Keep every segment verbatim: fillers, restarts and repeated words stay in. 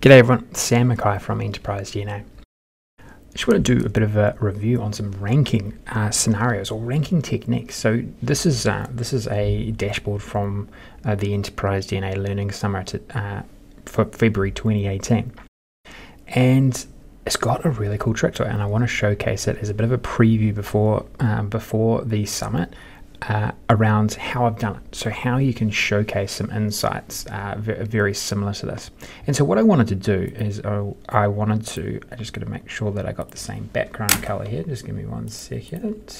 G'day everyone, it's Sam McKay from Enterprise D N A. I just want to do a bit of a review on some ranking uh, scenarios or ranking techniques. So this is uh, this is a dashboard from uh, the Enterprise D N A Learning Summit uh, for February twenty eighteen, and it's got a really cool trick to it. And I want to showcase it as a bit of a preview before um, before the summit. Uh, around how I've done it, so how you can showcase some insights uh, very similar to this. And so what I wanted to do is I, I wanted to I just got to make sure that I got the same background color here. Just give me one second.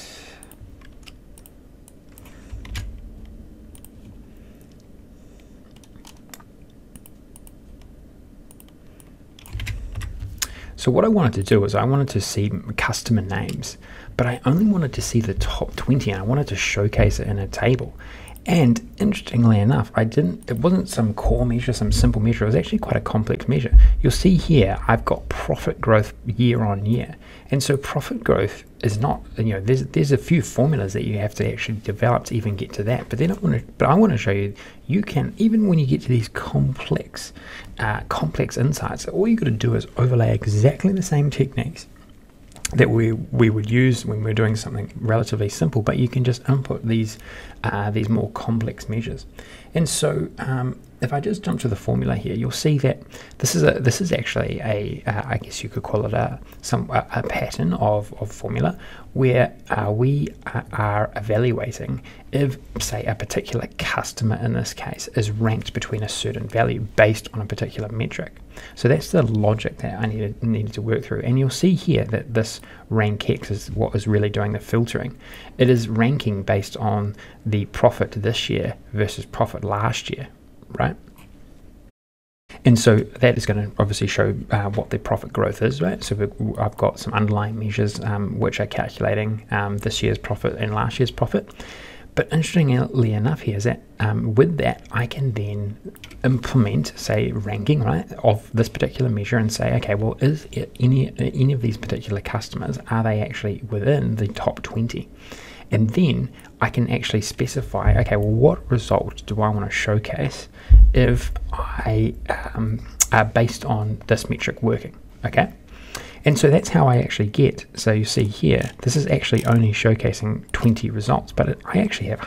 So what I wanted to do is I wanted to see customer names, but I only wanted to see the top twenty, and I wanted to showcase it in a table. And interestingly enough, I didn't, it wasn't some core measure, some simple measure. It was actually quite a complex measure. You'll see here, I've got profit growth year on year. And so profit growth is not, you know, there's, there's a few formulas that you have to actually develop to even get to that. But then I want to, but I want to show you, you can, even when you get to these complex, uh, complex insights, all you got to do is overlay exactly the same techniques that we we would use when we're doing something relatively simple, but you can just input these uh, these more complex measures. And so um, if I just jump to the formula here, you'll see that this is a this is actually a uh, I guess you could call it a some a, a pattern of of formula where uh, we are evaluating if, say, a particular customer in this case is ranked between a certain value based on a particular metric. So that's the logic that I needed, needed to work through. And you'll see here that this RANKX is what is really doing the filtering. It is ranking based on the profit this year versus profit last year, right? And so that is going to obviously show uh, what the profit growth is, right? So I've got some underlying measures um, which are calculating um, this year's profit and last year's profit. But interestingly enough here is that um, with that, I can then implement, say, ranking, right, of this particular measure and say, okay, well, is it any, any of these particular customers, are they actually within the top twenty? And then I can actually specify, okay, well, what result do I want to showcase if I um, are based on this metric working, okay? And so that's how I actually get, so you see here, this is actually only showcasing twenty results, but it, I actually have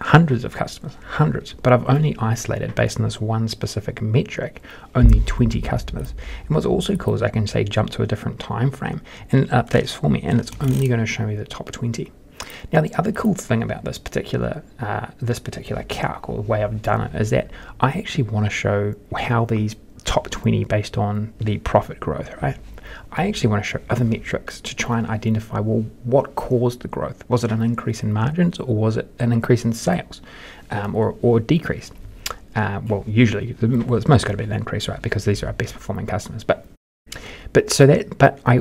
hundreds of customers, hundreds, but I've only isolated based on this one specific metric, only twenty customers. And what's also cool is I can say jump to a different time frame and it updates for me, and it's only going to show me the top twenty. Now the other cool thing about this particular uh, this particular calc or the way I've done it is that I actually want to show how these top twenty based on the profit growth, right? I actually want to show other metrics to try and identify, well, what caused the growth? Was it an increase in margins, or was it an increase in sales, um, or, or decrease? Uh, well, usually, well, it's most got to be an increase, right? Because these are our best performing customers. But But so that, but I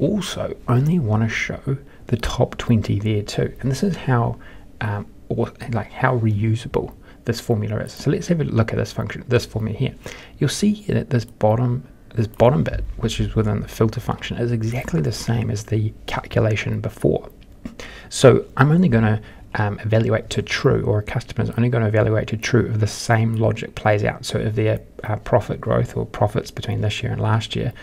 also only want to show the top twenty there too, and this is how, um, or like how reusable this formula is. So let's have a look at this function, this formula here. You'll see here that this bottom, this bottom bit, which is within the filter function, is exactly the same as the calculation before. So I'm only going to um, evaluate to true, or a customer is only going to evaluate to true if the same logic plays out. So if their uh, profit growth or profits between this year and last year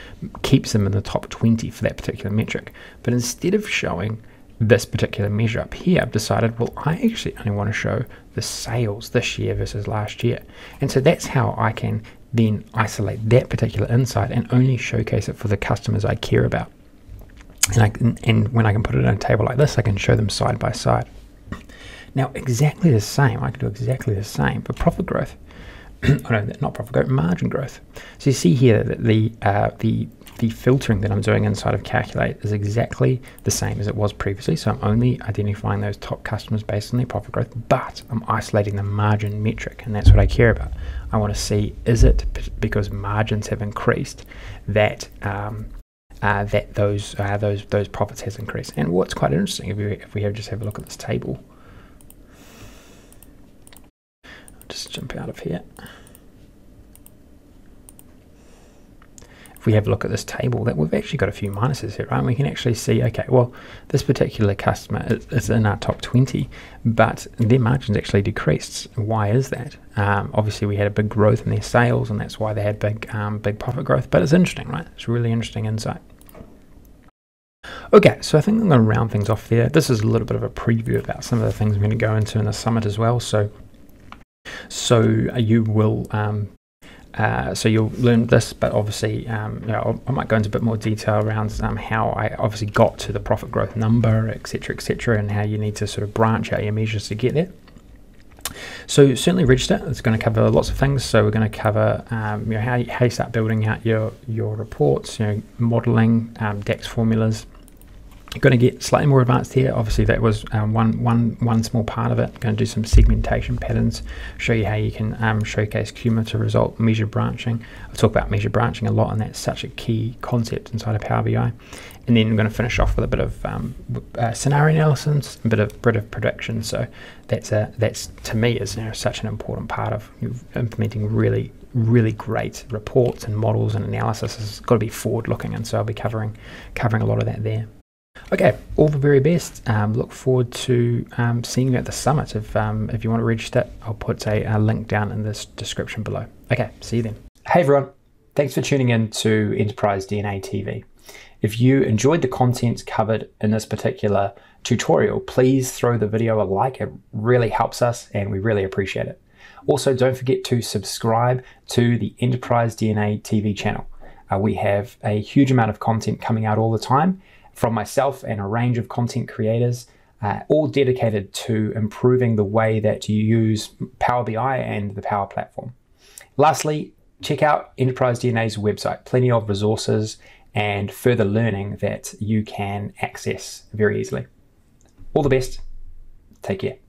keeps them in the top twenty for that particular metric. But instead of showing this particular measure up here, I've decided, well, I actually only want to show the sales this year versus last year. And so that's how I can then isolate that particular insight and only showcase it for the customers I care about. And, I can, and when I can put it on a table like this, I can show them side by side. Now, exactly the same, I can do exactly the same for profit growth. oh no, not profit growth, margin growth. So you see here that the, uh, the, the filtering that I'm doing inside of Calculate is exactly the same as it was previously. So I'm only identifying those top customers based on their profit growth, but I'm isolating the margin metric, and that's what I care about. I want to see, is it because margins have increased that um, Uh, that those uh, those those profits has increased. And what's quite interesting, if we if we have just have a look at this table, I'll just jump out of here. If if we have a look at this table, that we've actually got a few minuses here, right? And we can actually see, okay, well, this particular customer is, is in our top twenty, but their margins actually decreased. Why is that? Um, obviously, we had a big growth in their sales, and that's why they had big, um, big profit growth. But it's interesting, right? It's a really interesting insight. Okay, so I think I'm going to round things off there. This is a little bit of a preview about some of the things I'm going to go into in the summit as well. So, so you will, um, uh, so you'll learn this, but obviously, um, you know, I might go into a bit more detail around um, how I obviously got to the profit growth number, et cetera, et cetera, and how you need to sort of branch out your measures to get there. So certainly register. It's going to cover lots of things. So we're going to cover um, you know, how, you, how you start building out your your reports, you know, modeling, um, DAX formulas. You're going to get slightly more advanced here. Obviously, that was um, one one one small part of it. Going to do some segmentation patterns. Show you how you can um, showcase cumulative result, measure branching. I'll talk about measure branching a lot, and that's such a key concept inside of Power B I. And then I'm going to finish off with a bit of um, uh, scenario analysis, a bit of bit of prediction. So that's a that's to me is, you know, such an important part of implementing really really great reports and models and analysis. It's got to be forward looking, and so I'll be covering covering a lot of that there. Okay, all the very best. Um, look forward to um, seeing you at the summit. If um, if you want to register, I'll put a, a link down in this description below. Okay, see you then. Hey everyone, thanks for tuning in to Enterprise D N A T V. If you enjoyed the contents covered in this particular tutorial, please throw the video a like. It really helps us and we really appreciate it. Also, don't forget to subscribe to the Enterprise D N A T V channel. Uh, we have a huge amount of content coming out all the time from myself and a range of content creators, uh, all dedicated to improving the way that you use Power B I and the Power Platform. Lastly, check out Enterprise D N A's website, plenty of resources and further learning that you can access very easily. All the best. Take care.